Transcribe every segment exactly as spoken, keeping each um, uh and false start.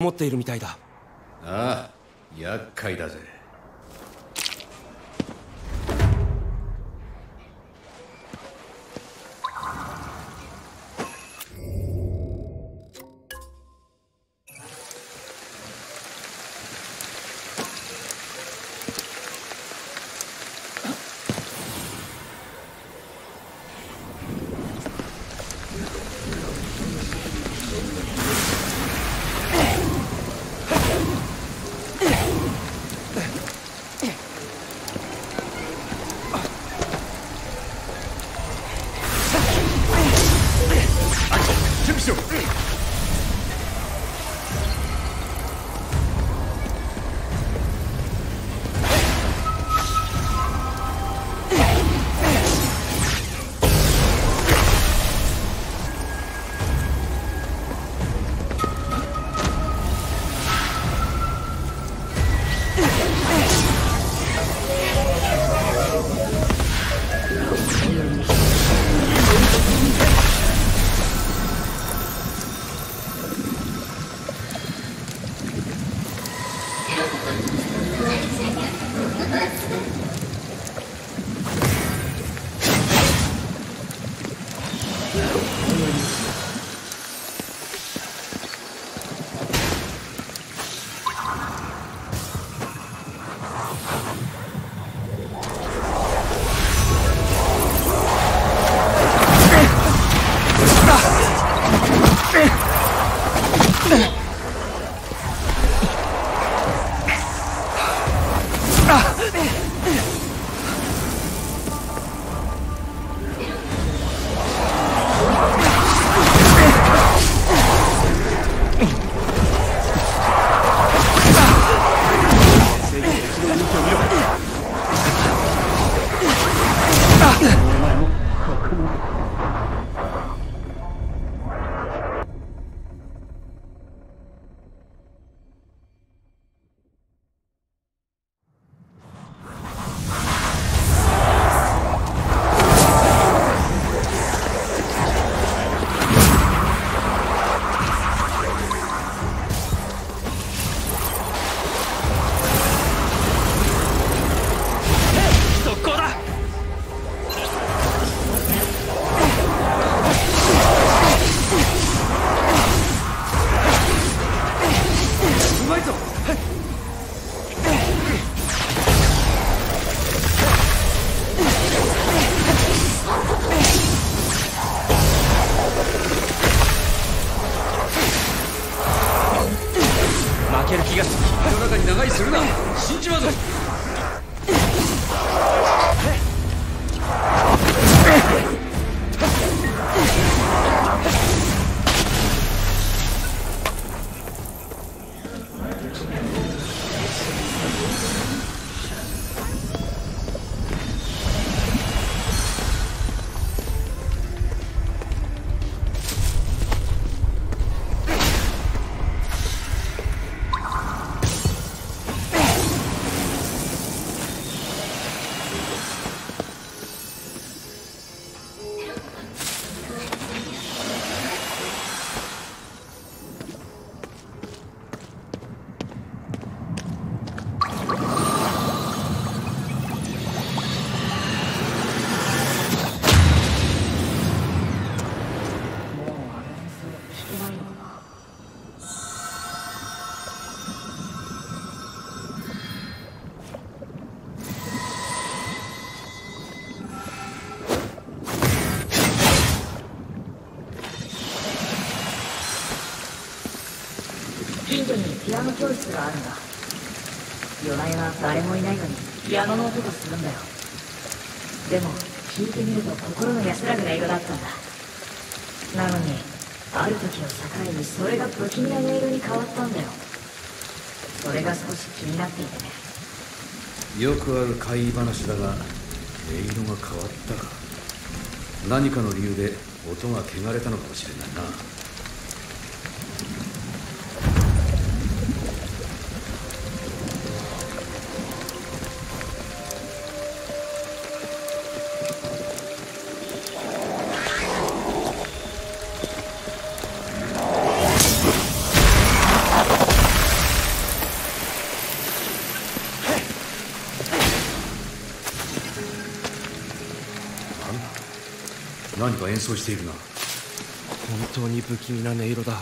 持っているみたいだ。ああ、厄介だぜ。教室があるんだ。夜な夜な誰もいないのにピアノの音がするんだよ。でも聴いてみると心の安らぐ音色だったんだ。なのにある時を境にそれが不気味な音色に変わったんだよ。それが少し気になっていてね。よくある怪異話だが、音色が変わったか。何かの理由で音が汚れたのかもしれないな。何か演奏しているな。本当に不気味な音色だ。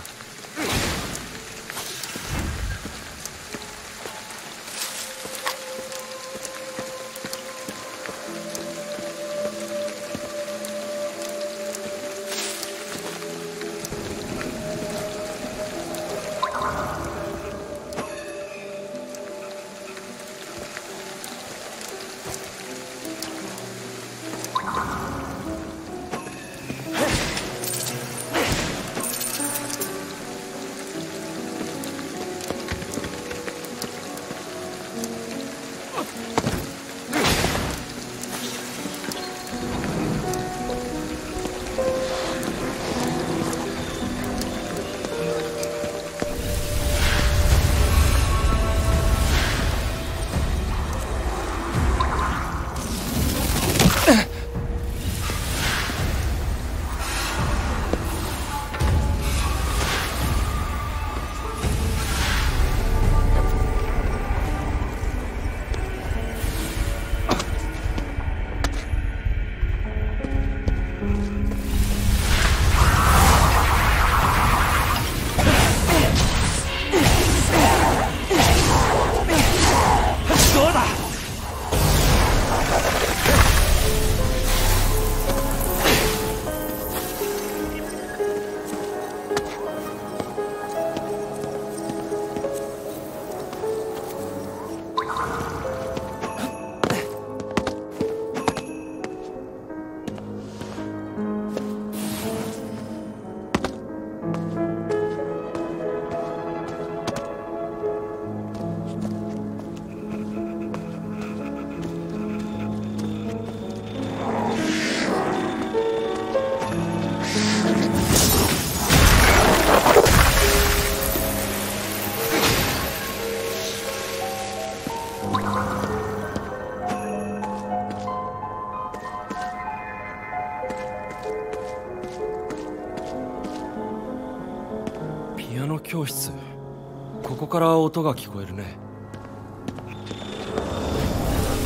ここから音が聞こえるね。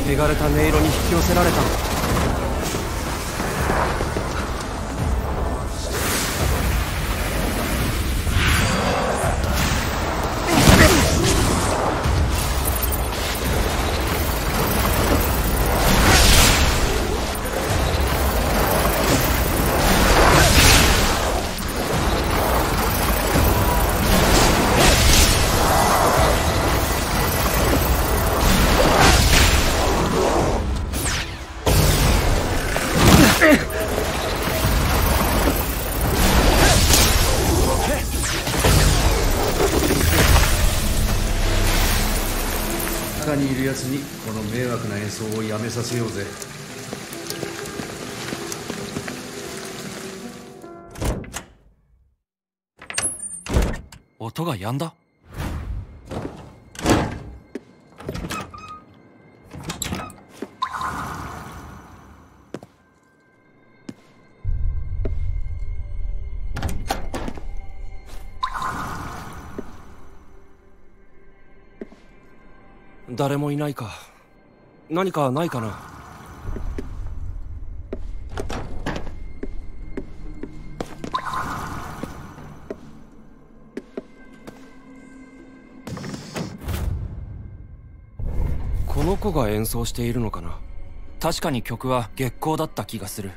汚れた音色に引き寄せられたの。にこの迷惑な演奏をやめさせようぜ。音がやんだ。誰もいないか。何かないかな。この子が演奏しているのかな。確かに曲は月光だった気がする。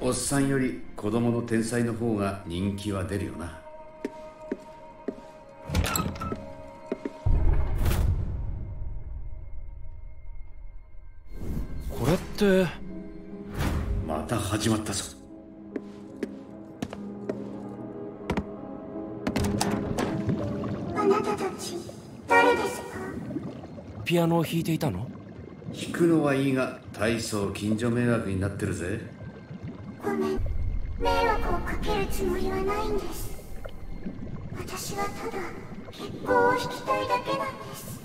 おっさんより子供の天才の方が人気は出るよな。これってまた始まったぞ。あなたたち誰ですか？ピアノを弾いていたの？弾くのはいいが大層近所迷惑になってるぜ。迷惑をかけるつもりはないんです。私はただ一行を弾きたいだけなんです。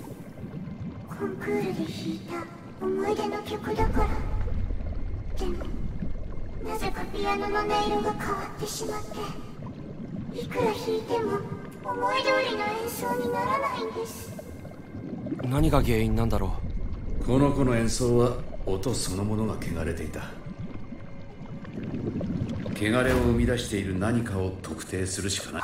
コンクールで弾いた思い出の曲だから。でもなぜかピアノの音色が変わってしまって、いくら弾いても思い通りの演奏にならないんです。何が原因なんだろう。この子の演奏は音そのものが汚れていた。汚れを生み出している何かを特定するしかない。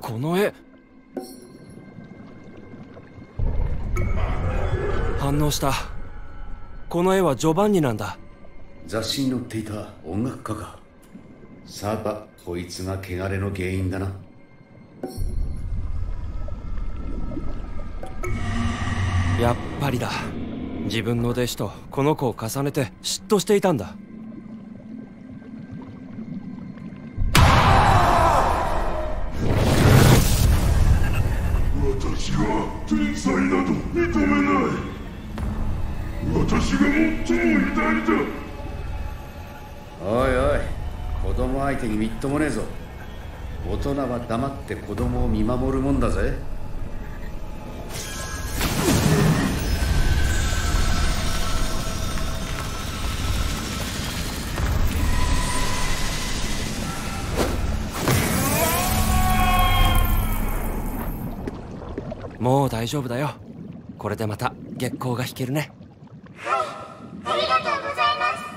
この絵、反応した。この絵はジョバンニなんだ。雑誌に載っていた音楽家か。さあ、こいつが汚れの原因だな。やっぱりだ。自分の弟子とこの子を重ねて嫉妬していたんだ。天才など認めない。私が最も偉大だ。おいおい、子供相手にみっともねえぞ。大人は黙って子供を見守るもんだぜ。もう大丈夫だよ。これでまた月光が弾けるね。はい、ありがとうございます。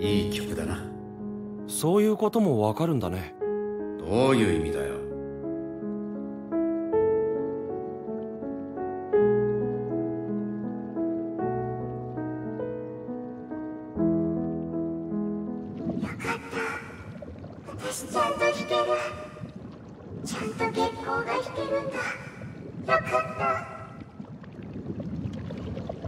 いい曲だな。そういうこともわかるんだね。どういう意味だよ。よかった、私ちゃんと弾ける。ちゃんと月光が弾けるんだ。よかっ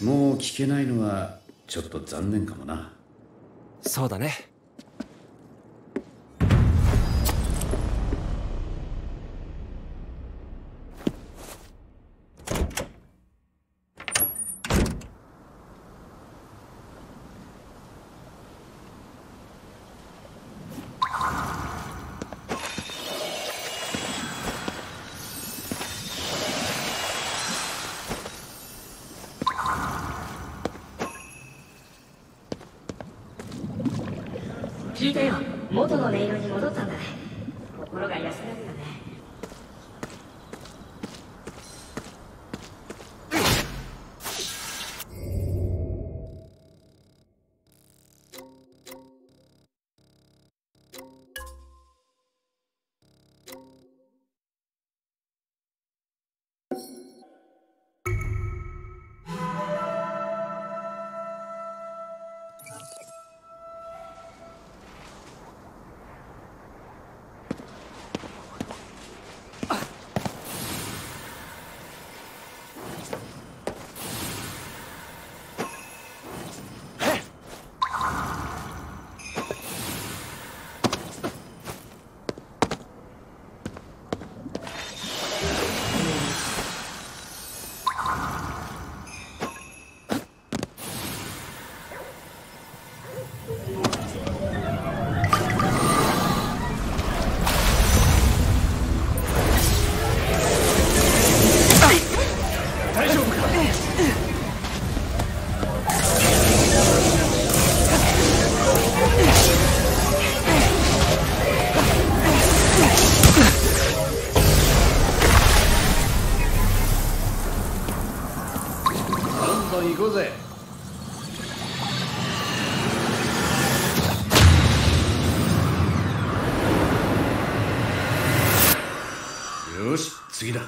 た。もう聴けないのはちょっと残念かもな。そうだね。聞いてよ、元の音色に戻ったんだね。心が安らぐよね。よし、次だ。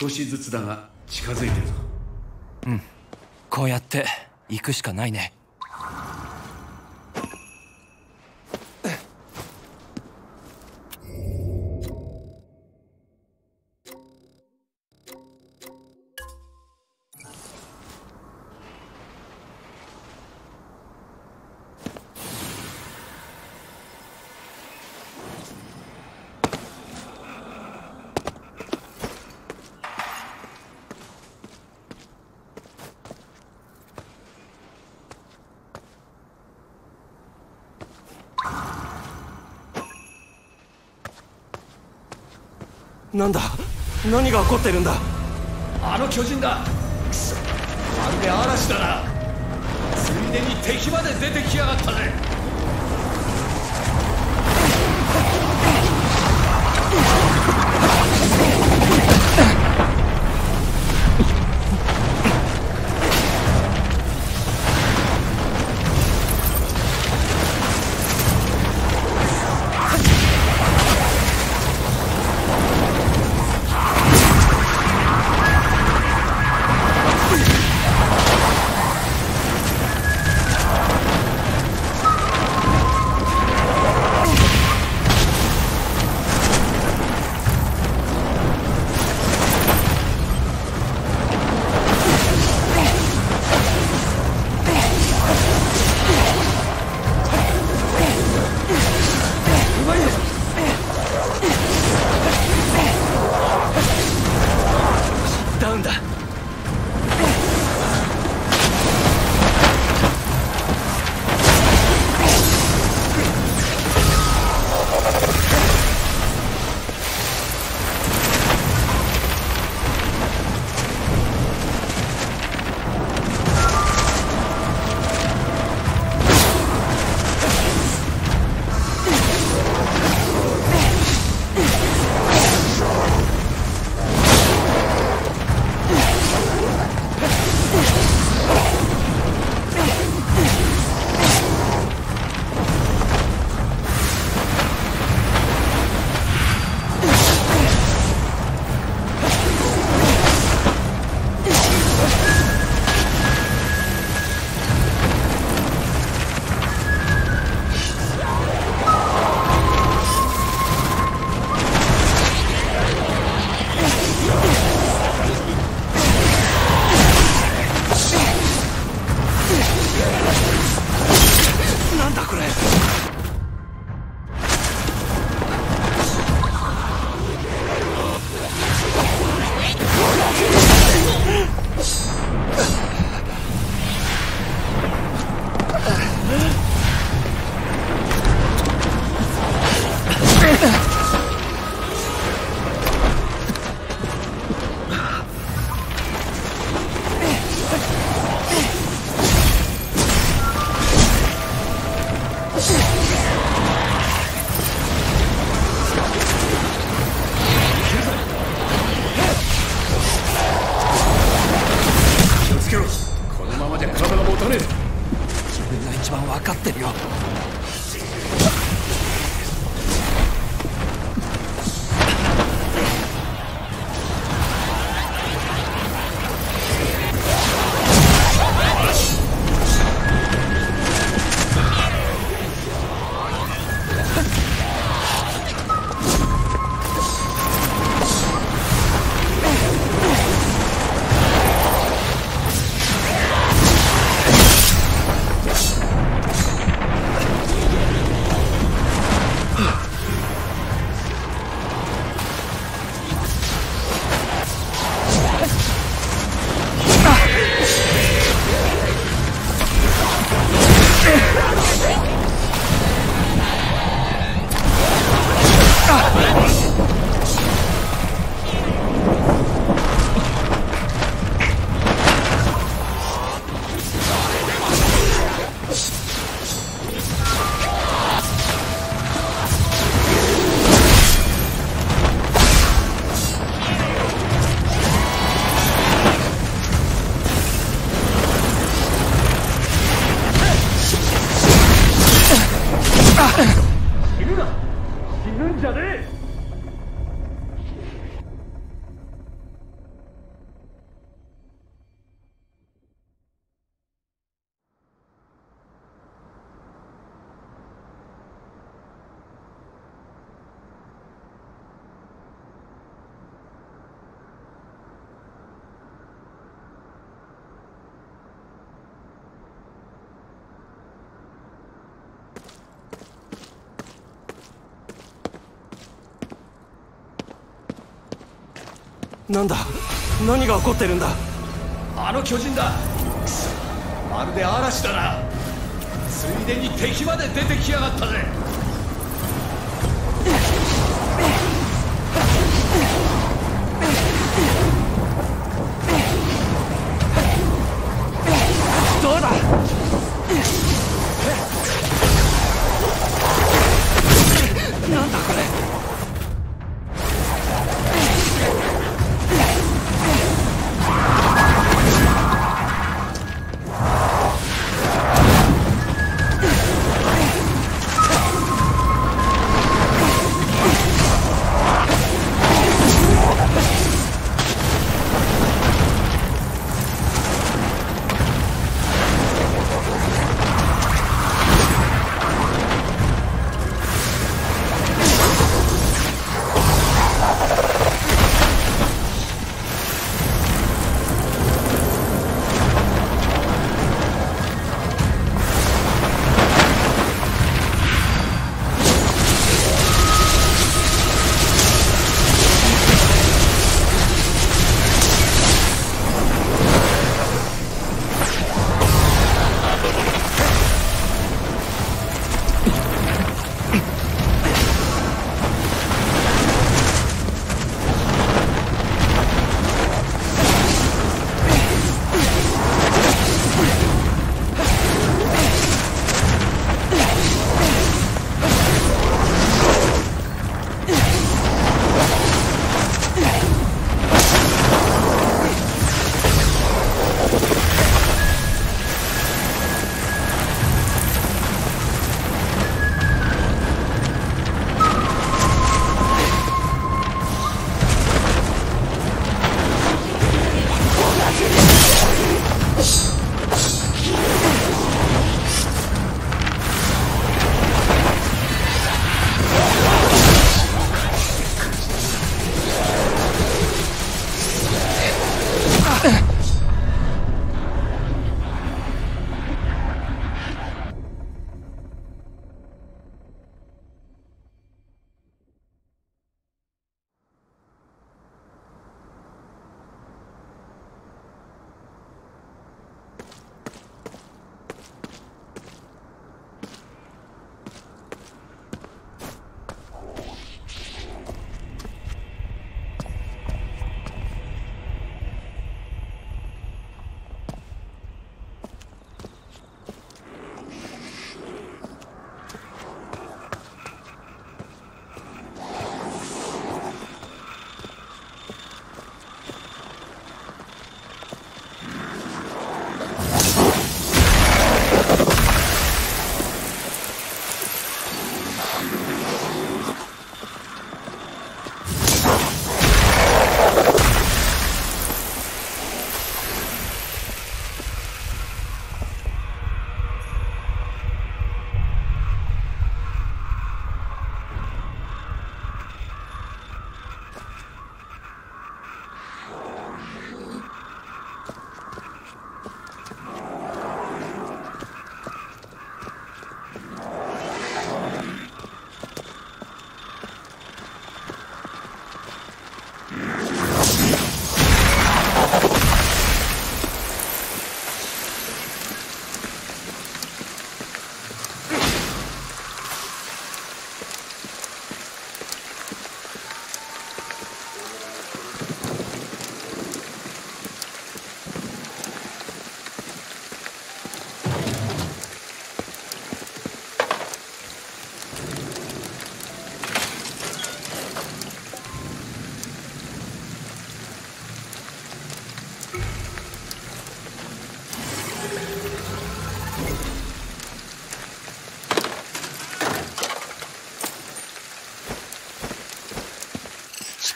少しずつだが近づいてるぞ。うん、こうやって行くしかないね。なんだ、何が起こってるんだ。あの巨人だ。くそ、まるで嵐だな。ついでに敵まで出てきやがったね。くれ。なんだ、何が起こってるんだ。あの巨人だ。くそ、まるで嵐だな。ついでに敵まで出てきやがったぜ。どうだ。なんだこれ。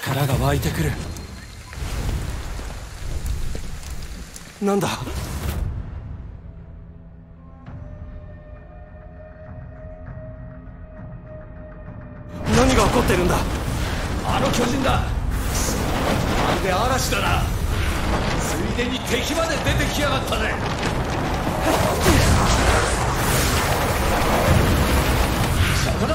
力が湧いてくる。なんだ。何が起こってるんだ。あの巨人だ。まるで嵐だな。ついでに敵まで出てきやがったね。そこだ。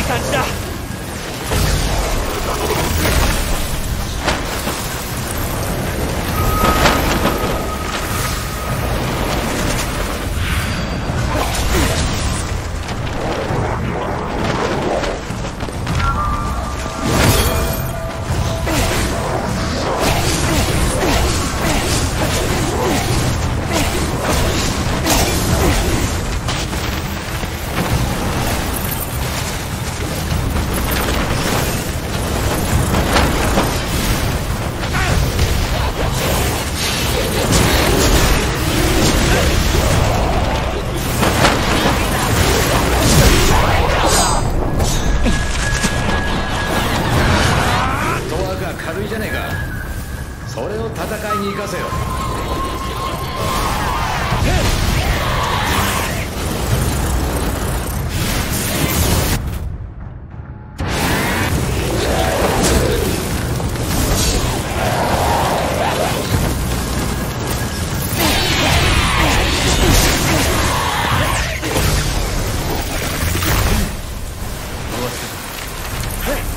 い感じだ。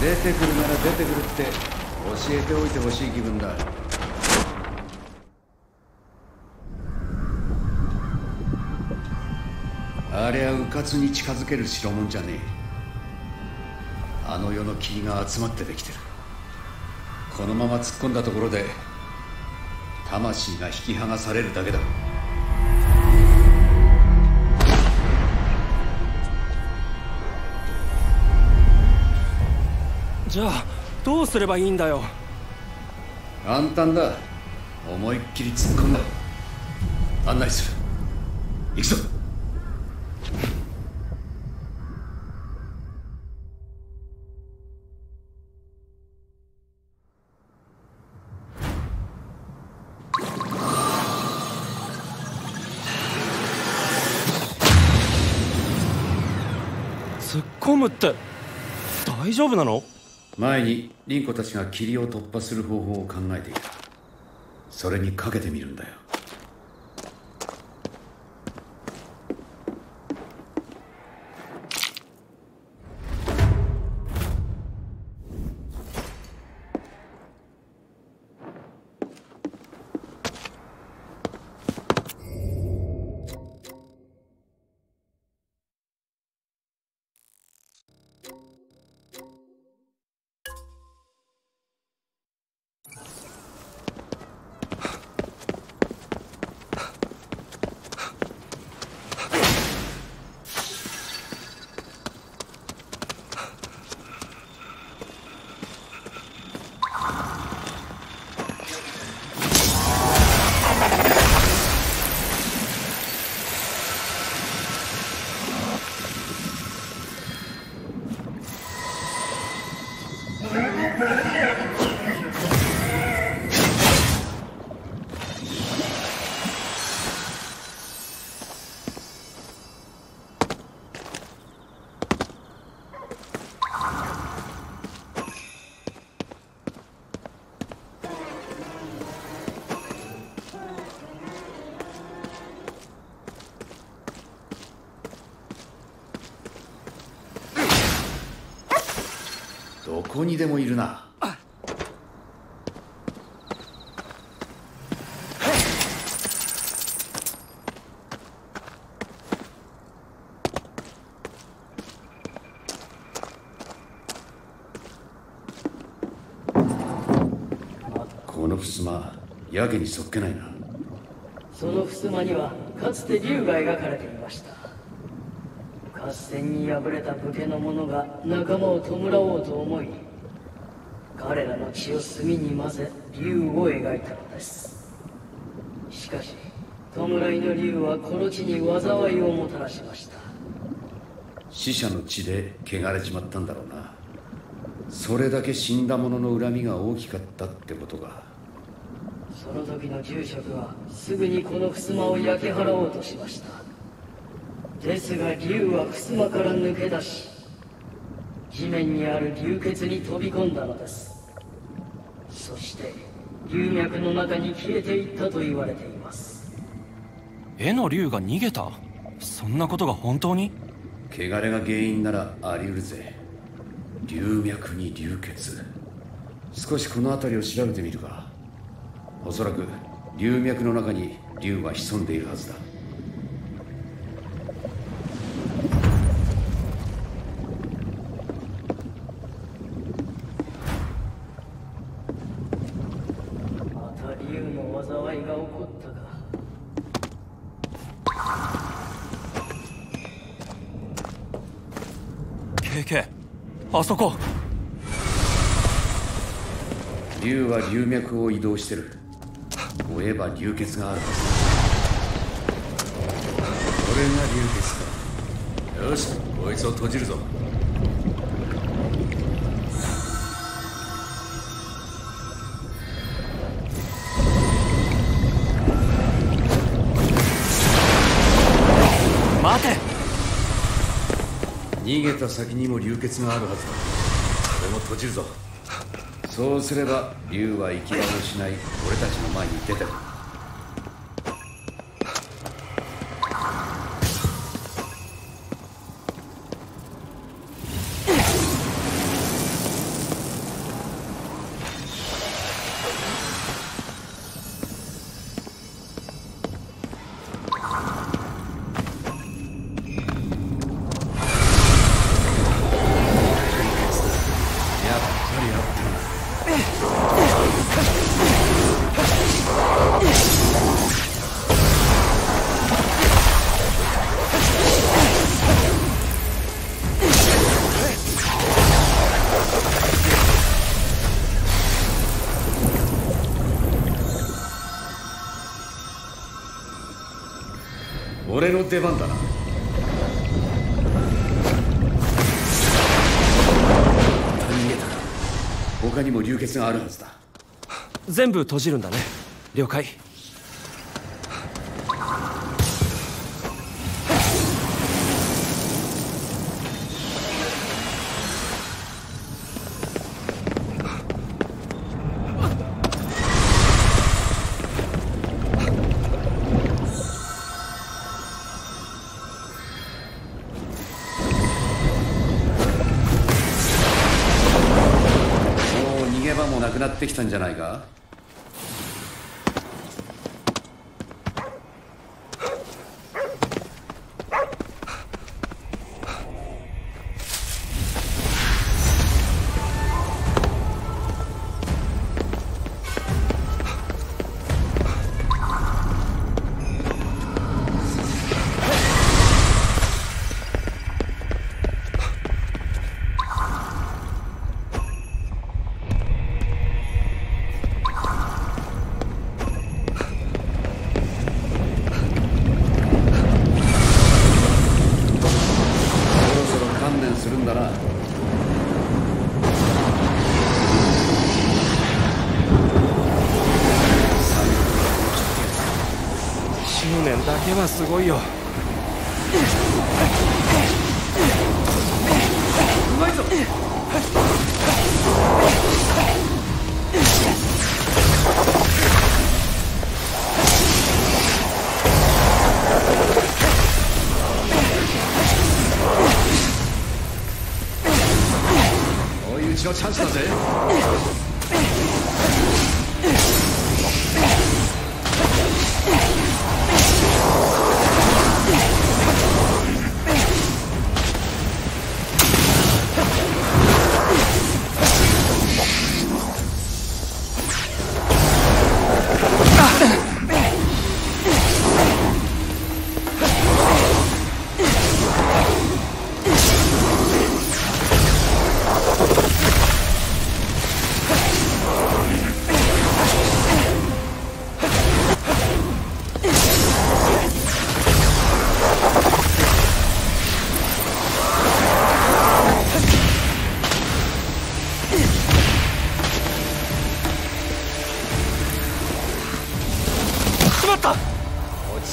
出てくるなら出てくるって教えておいてほしい気分だ。ありゃうかつに近づける代物じゃねえ。あの世の霧が集まってできてる。このまま突っ込んだところで魂が引き剥がされるだけだ。じゃあどうすればいいんだよ。簡単だ。思いっきり突っ込んだ。案内する。行くぞ。突っ込むって大丈夫なの？前に凛子たちが霧を突破する方法を考えていた。それにかけてみるんだよ。どこにでもいるな。の襖、やけにそっけないな。その襖にはかつて竜が描かれていました。合戦に敗れた武家の者が仲間を弔おうと思い、彼らの血を墨に混ぜ竜を描いたのです。しかし弔いの竜はこの地に災いをもたらしました。死者の血で汚れちまったんだろうな。それだけ死んだ者の恨みが大きかったってことか。その時の住職はすぐにこの襖を焼き払おうとしました。ですが竜は襖から抜け出し、地面にある流血に飛び込んだのです。そして龍脈の中に消えていったと言われています。絵の竜が逃げた？そんなことが本当に？汚れが原因ならあり得るぜ。龍脈に流血。少しこの辺りを調べてみるか。おそらく龍脈の中に龍は潜んでいるはずだ。あそこ、竜は龍脈を移動してる。追えば流血があるはず。これが流血か。よし、こいつを閉じるぞ。待て。逃げた先にも流血があるはずだ。これも閉じるぞ。そうすれば竜は行き場もしない俺たちの前に出てくる。俺の出番だな。逃げた。他にも流血があるはずだ。全部閉じるんだね。了解。なってきたんじゃないか。すごいよ。うまいぞ。追い打ちのチャンスだぜ。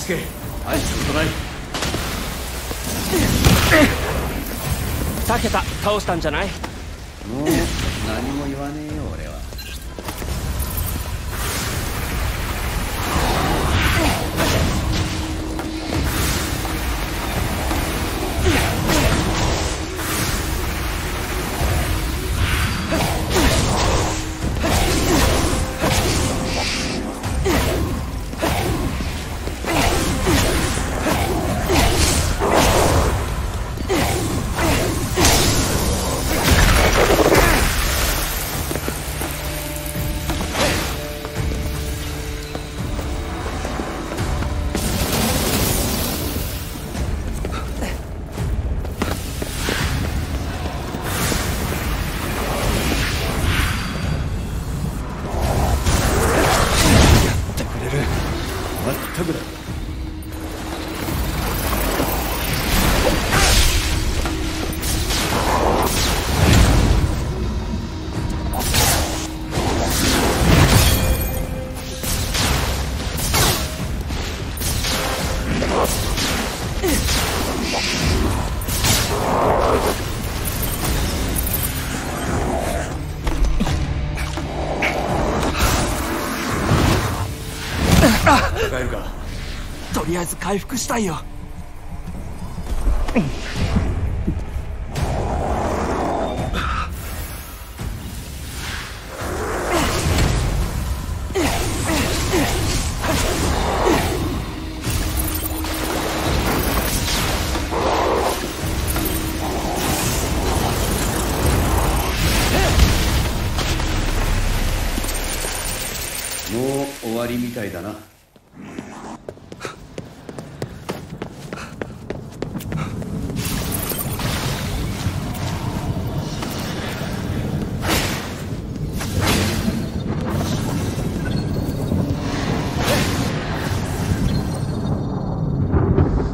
け、大したことない。に桁倒したんじゃない？もう何も言わねえよ俺は。とりあえず回復したいよ。もう終わりみたいだな。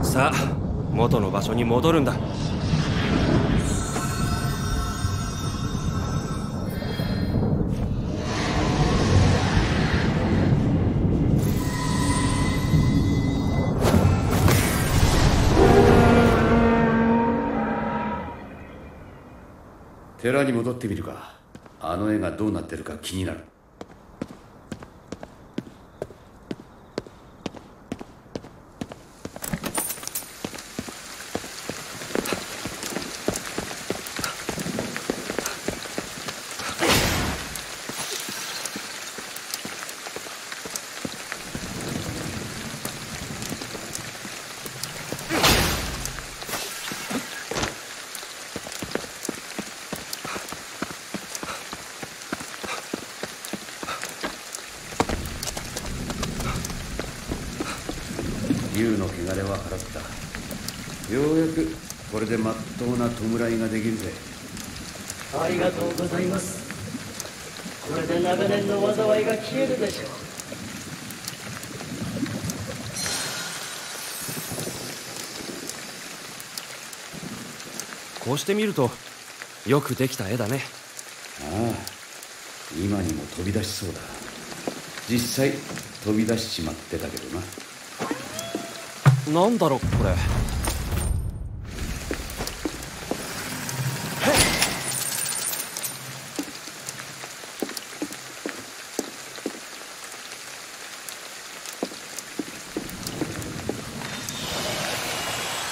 さあ、元の場所に戻るんだ。寺に戻ってみるか。あの絵がどうなってるか気になる。竜の穢れは払った。ようやくこれでまっとうな弔いができるぜ。ありがとうございます。これで長年の災いが消えるでしょう。こうして見るとよくできた絵だね。ああ、今にも飛び出しそうだ。実際飛び出しちまってたけどな。なんだろうこれ。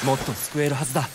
もっと救えるはずだ。